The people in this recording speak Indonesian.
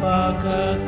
hamba ke